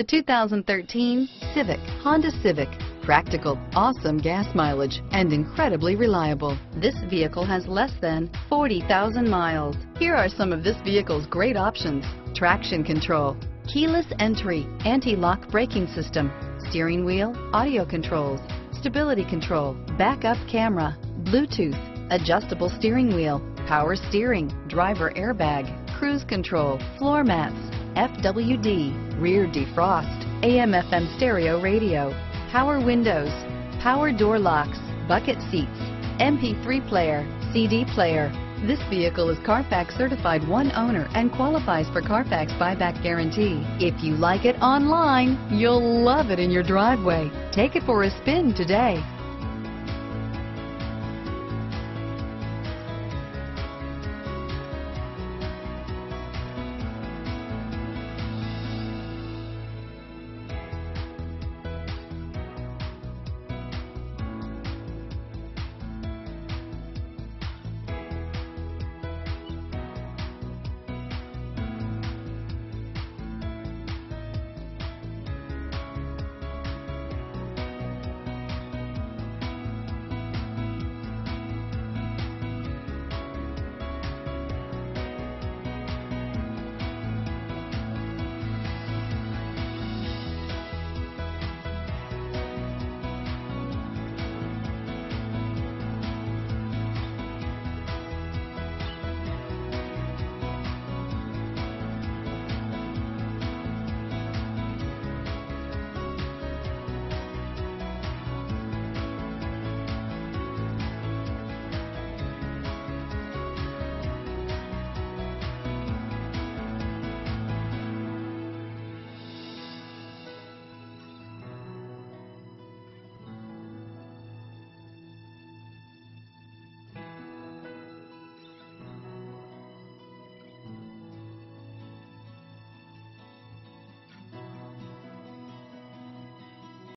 The 2013 Civic, Honda Civic. Practical, awesome gas mileage, and incredibly reliable. This vehicle has less than 40,000 miles. Here are some of this vehicle's great options: traction control, keyless entry, anti-lock braking system, steering wheel audio controls, stability control, backup camera, Bluetooth, adjustable steering wheel, power steering, driver airbag, cruise control, floor mats, FWD, rear defrost, AM/FM stereo radio, power windows, power door locks, bucket seats, MP3 player, CD player. This vehicle is Carfax certified one owner and qualifies for Carfax buyback guarantee. If you like it online, you'll love it in your driveway. Take it for a spin today.